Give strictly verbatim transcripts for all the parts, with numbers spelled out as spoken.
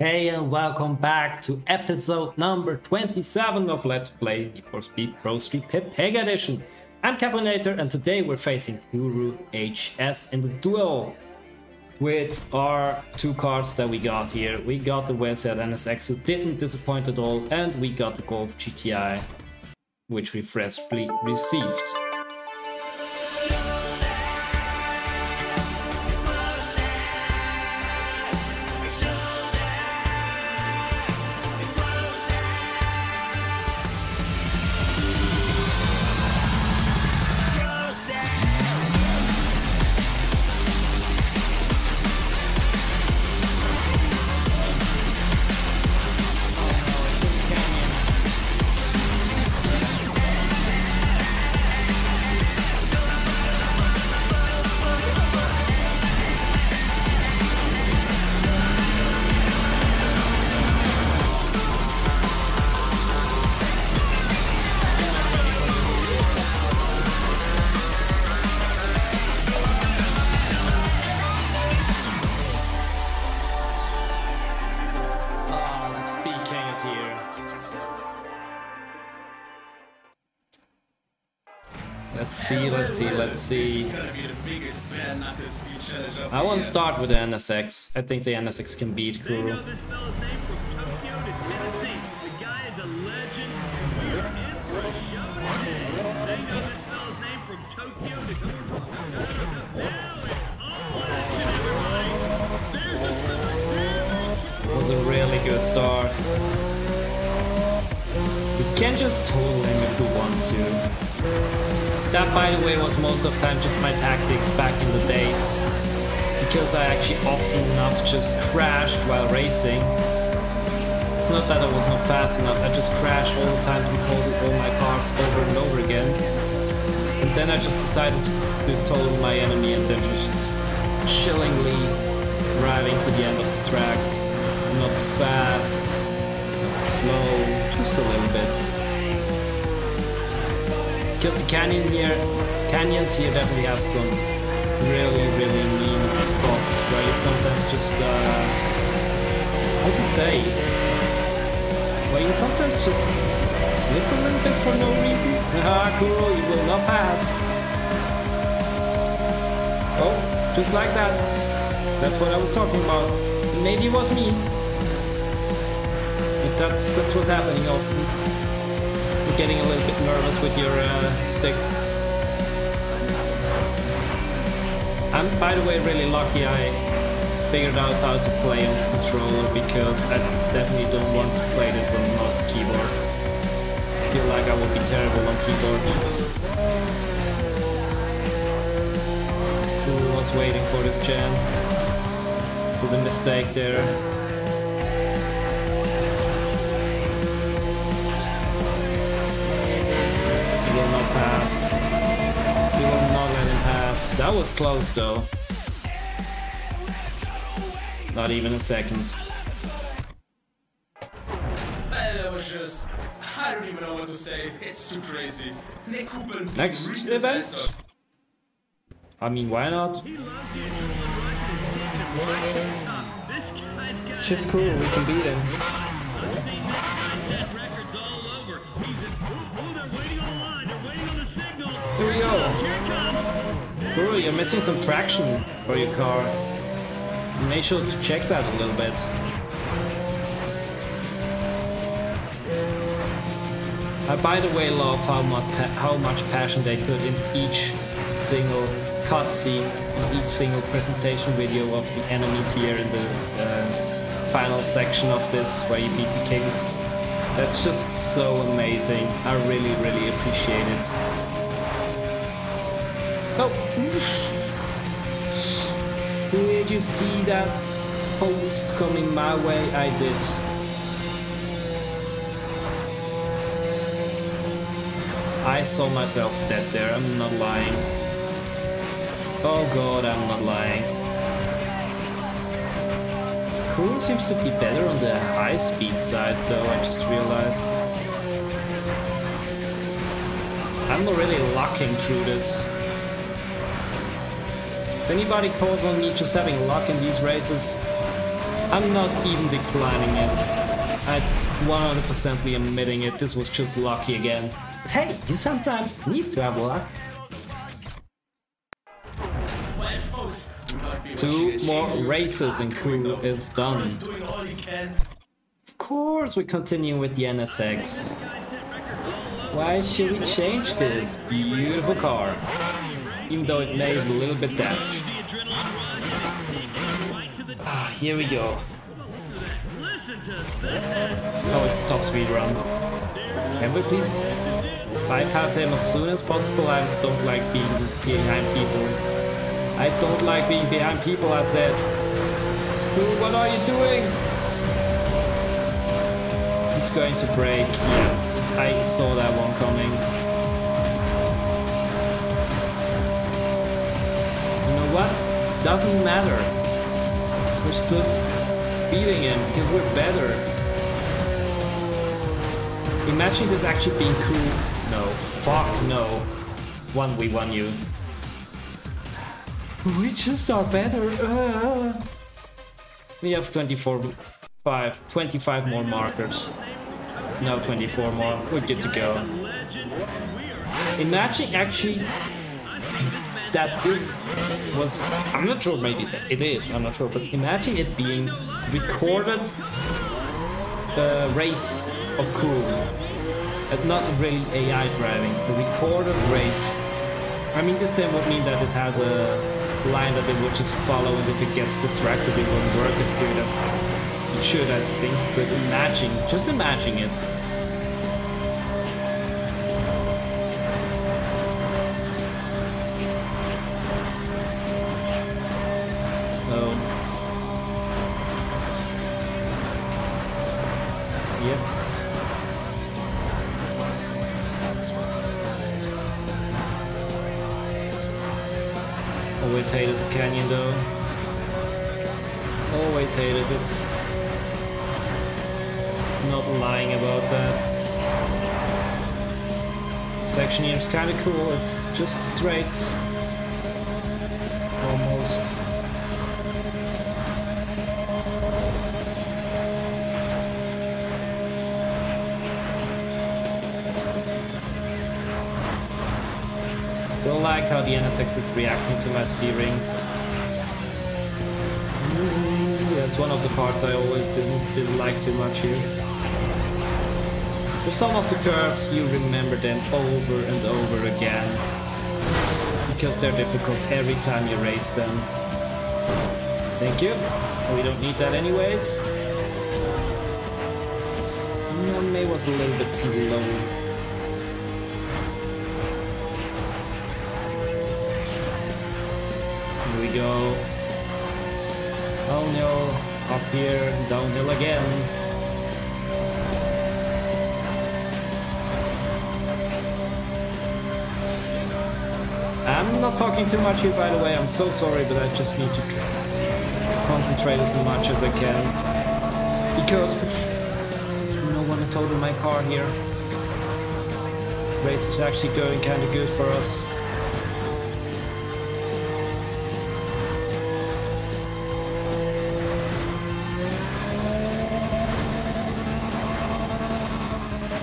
Hey and welcome back to episode number twenty-seven of Let's Play Need for Speed Pro Street Pepega Edition. I'm Capunator and today we're facing Kuru H S in the duel with our two cars that we got here. We got the W Z N S X, who didn't disappoint at all, and we got the Golf G T I, which we freshly received. Let's see, let's see, let's see. I want to start with the N S X. I think the N S X can beat Kuru. It was a really good start. You can just total him if you want to. That, by the way, was most of the time just my tactics back in the days, because I actually often enough just crashed while racing. It's not that I was not fast enough, I just crashed all the time and totaled all my cars over and over again. And then I just decided to total my enemy and then just chillingly driving to the end of the track. Not too fast, not too slow, just a little bit. Because the canyon here, canyons here definitely have some really, really mean spots where you sometimes just, uh, how to say, where you sometimes just slip a little bit for no reason. Haha, Kuru, you will not pass. Oh, just like that. That's what I was talking about. Maybe it was me. But that's, that's what's happening often. Getting a little bit nervous with your uh, stick. I'm, by the way, really lucky I figured out how to play on the controller, because I definitely don't want to play this on mouse and keyboard. I feel like I would be terrible on keyboard. Who was waiting for this chance? Did a mistake there. Pass. We will not let him pass. That was close though. Not even a second. That was just, I don't even know what to say. It's too crazy. Next event. I mean, why not? It's just cool. We can beat him. Here we go! Kuru, you're missing some traction for your car. Make sure to check that a little bit. I, by the way, love how much how much passion they put in each single cutscene, in each single presentation video of the enemies here in the uh, final section of this, where you beat the kings. That's just so amazing. I really, really appreciate it. Oh. Did you see that post coming my way? I did. I saw myself dead there, I'm not lying. Oh god, I'm not lying. Kuru seems to be better on the high speed side though, I just realized. I'm not really lucking through this. If anybody calls on me just having luck in these races, I'm not even declining it. I'm one hundred percent admitting it, this was just lucky again. But hey, you sometimes need to have luck. Two more races and Kuru is done. Of course we continue with the N S X. Why should we change this beautiful car? Even though it may be a little bit damaged. Ah, here we go. Oh, it's a top speed run. Can we please bypass him as soon as possible? I don't like being behind people. I don't like being behind people, I said. Ooh, what are you doing? He's going to brake. Yeah, I saw that one coming. You know what? Doesn't matter. We're still beating him because we're better. Imagine this actually being cool. No, fuck no. one v one you. We just are better. Uh. We have twenty-four, five, twenty-five more markers. No, twenty-four more. We're good to go. Imagine actually that this was, I'm not sure, maybe it is, I'm not sure, but imagine it being recorded uh, race of Kuru, and not really A I driving, a recorded race. I mean, this then would mean that it has a line that it would just follow, and if it gets distracted it won't work as good as it should, I think, but imagine, just imagine it. Always hated the canyon though. Always hated it. Not lying about that. The section here is kinda cool, it's just straight. Almost. I don't like how the N S X is reacting to my steering. Mm, that's one of the parts I always didn't, didn't like too much here. For some of the curves, you remember them over and over again. Because they're difficult every time you race them. Thank you. We don't need that anyways. No, May was a little bit slow. We go. Oh no, up here, downhill again. I'm not talking too much here, by the way, I'm so sorry, but I just need to concentrate as much as I can. Because I don't want to total my car here. Race is actually going kind of good for us.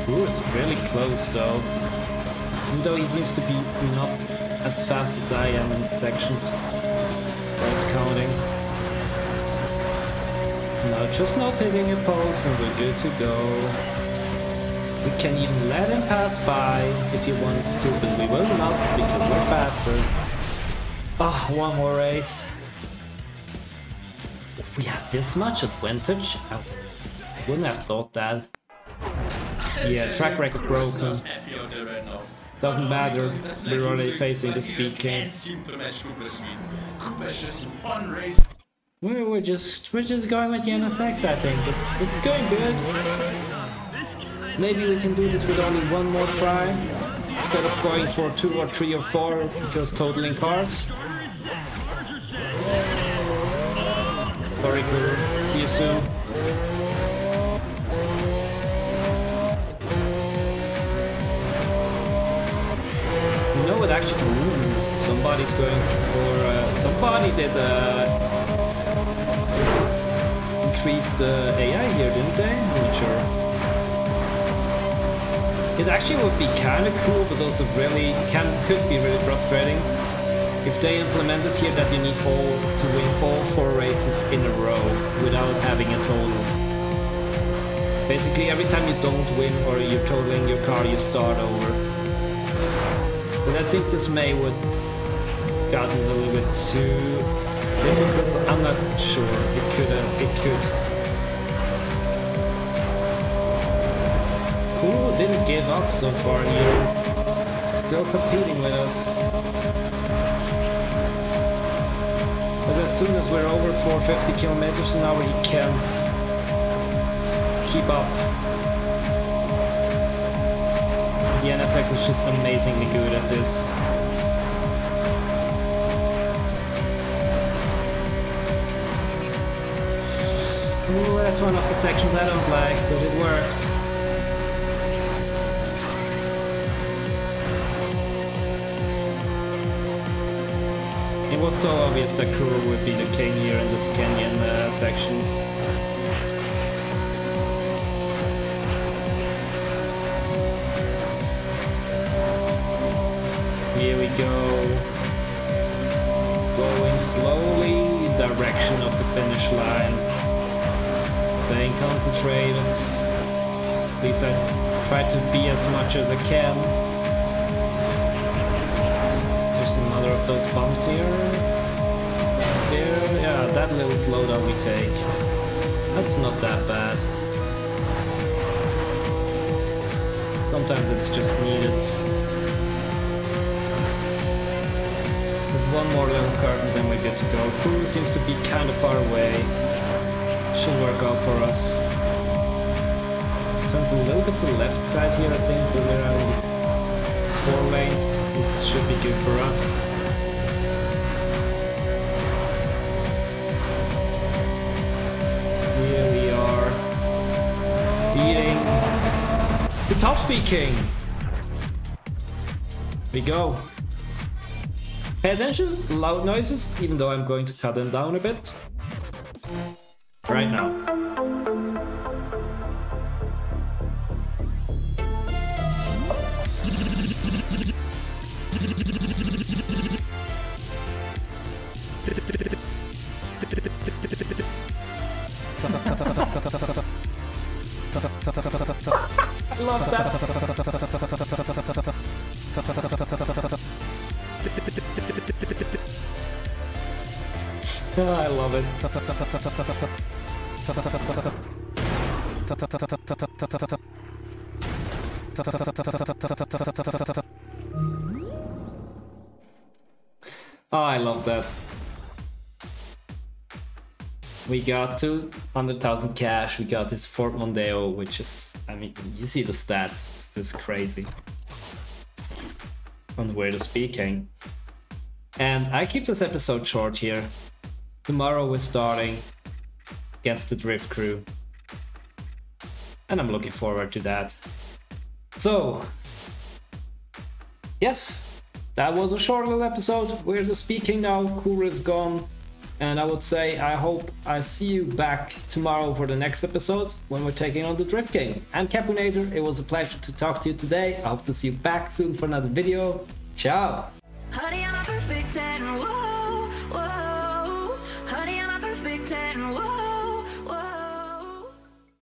Ooh, it's really close though. Even though he seems to be not as fast as I am in the sections. That's counting. Now just not hitting a pulse and we're good to go. We can even let him pass by if he wants to, but we will not because we're faster. Ah, oh, one more race. If we had this much advantage, I wouldn't have thought that. Yeah, track record broken. Doesn't matter, we're already facing the speed king. We're just we're just going with the N S X, I think. It's it's going good. Maybe we can do this with only one more try. Instead of going for two or three or four, because totaling cars. Sorry, Kuru. See you soon. But actually, ooh, somebody's going for. Uh, somebody did a increased the uh, A I here, didn't they? I'm not sure. It actually would be kind of cool, but also really can could be really frustrating if they implemented here that you need all to win all four races in a row without having a total. Basically, every time you don't win or you're totaling your car, you start over. But I think this may would got a little bit too difficult. I'm not sure. It could. Uh, it could. Kuru didn't give up so far here. Still competing with us. But as soon as we're over four hundred fifty kilometers an hour, he can't keep up. The N S X is just amazingly good at this. Ooh, that's one of the sections I don't like, but it worked. It was so obvious that Kuru would be the king here in this canyon uh, sections. Here we go. Going slowly, direction of the finish line. Staying concentrated, at least I try to be as much as I can. There's another of those bumps here. There, yeah, that little slowdown we take. That's not that bad. Sometimes it's just needed. With one more little curve and then we get to go. Kuru seems to be kind of far away. Should work out for us. Turns a little bit to the left side here, I think, but we're out four lanes. This should be good for us. Here we are. Beating the top speed king. We go. Pay attention, loud noises, even though I'm going to cut them down a bit. Right now. I love that. I love it. Oh, I love that. We got two hundred thousand cash. We got this Ford Mondeo, which is, I mean, you see the stats, it's just crazy. On where to speaking. And I keep this episode short here. Tomorrow we're starting against the Drift Crew, and I'm looking forward to that. So yes, that was a short little episode. We're just speaking now. Kuru is gone, and I would say I hope I see you back tomorrow for the next episode when we're taking on the Drift King. I'm Capunator. It was a pleasure to talk to you today. I hope to see you back soon for another video. Ciao. Hurry up.